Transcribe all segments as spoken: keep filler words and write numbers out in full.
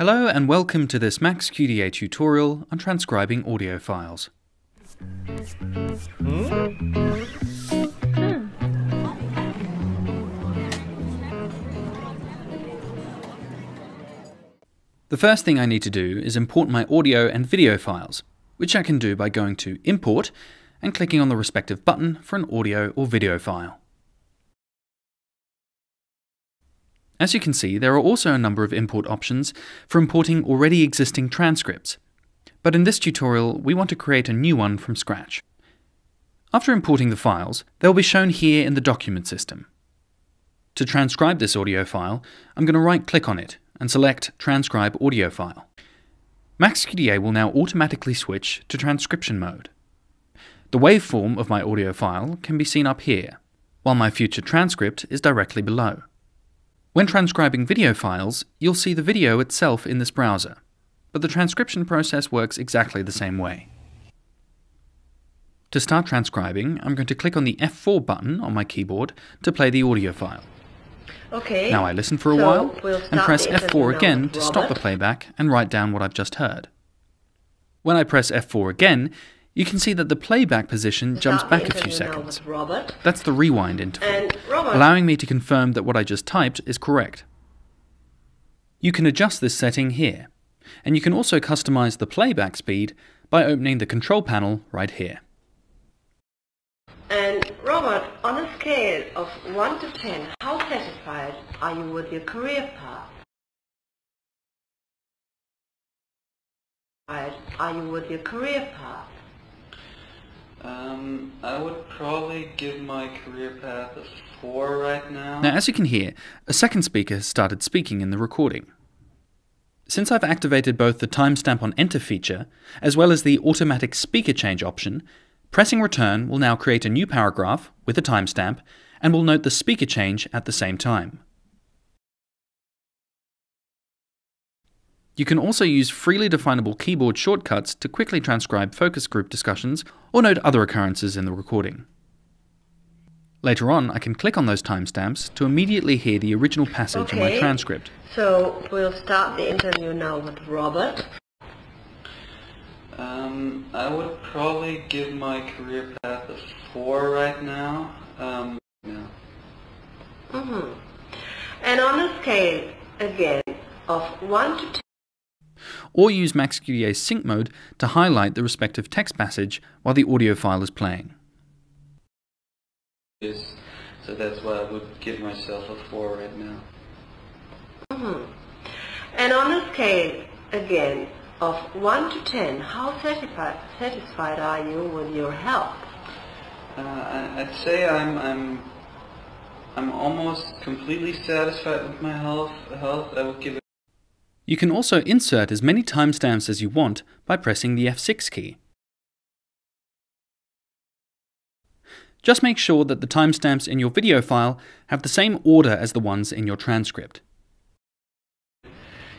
Hello and welcome to this MaxQDA tutorial on transcribing audio files. The first thing I need to do is import my audio and video files, which I can do by going to Import and clicking on the respective button for an audio or video file. As you can see, there are also a number of import options for importing already existing transcripts, but in this tutorial we want to create a new one from scratch. After importing the files, they'll be shown here in the document system. To transcribe this audio file, I'm going to right-click on it and select Transcribe Audio File. MaxQDA will now automatically switch to transcription mode. The waveform of my audio file can be seen up here, while my future transcript is directly below. When transcribing video files, you'll see the video itself in this browser, but the transcription process works exactly the same way. To start transcribing, I'm going to click on the F four button on my keyboard to play the audio file. Okay, now I listen for a so while we'll and press F four again to stop the playback and write down what I've just heard. When I press F four again, you can see that the playback position jumps back a few seconds. That's the rewind interval, allowing me to confirm that what I just typed is correct. You can adjust this setting here, and you can also customize the playback speed by opening the control panel right here. And Robert, on a scale of one to ten, how satisfied are you with your career path? Are you with your career path? Um, I would probably give my career path a four right now. Now, as you can hear, a second speaker has started speaking in the recording. Since I've activated both the timestamp on enter feature, as well as the automatic speaker change option, pressing return will now create a new paragraph with a timestamp and will note the speaker change at the same time. You can also use freely definable keyboard shortcuts to quickly transcribe focus group discussions or note other occurrences in the recording. Later on, I can click on those timestamps to immediately hear the original passage okay. in my transcript. So we'll start the interview now with Robert. Um, I would probably give my career path a four right now. Um, yeah. Mm-hmm. And on a scale, again, of one to ten. Or use MaxQDA sync mode to highlight the respective text passage while the audio file is playing. Yes, so that's why I would give myself a four right now. Mm-hmm. And on a scale, again, of one to ten, how satisfied, satisfied are you with your help? Uh, I'd say I'm, I'm, I'm almost completely satisfied with my health. health. I would give it. You can also insert as many timestamps as you want by pressing the F six key. Just make sure that the timestamps in your video file have the same order as the ones in your transcript.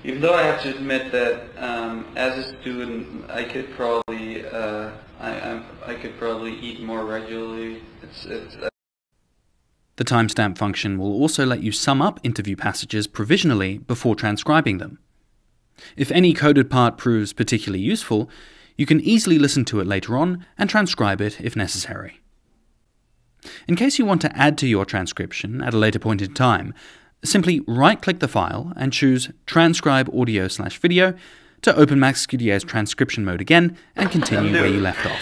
Even though I have to admit that um, as a student, I could probably uh, I, I, I could probably eat more regularly. It's, it's, uh... The timestamp function will also let you sum up interview passages provisionally before transcribing them. If any coded part proves particularly useful, you can easily listen to it later on and transcribe it if necessary. In case you want to add to your transcription at a later point in time, simply right-click the file and choose Transcribe Audio slash Video to open MaxQDA's transcription mode again and continue where you left off.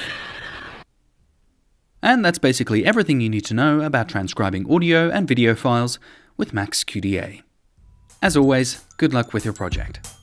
And that's basically everything you need to know about transcribing audio and video files with MaxQDA. As always, good luck with your project.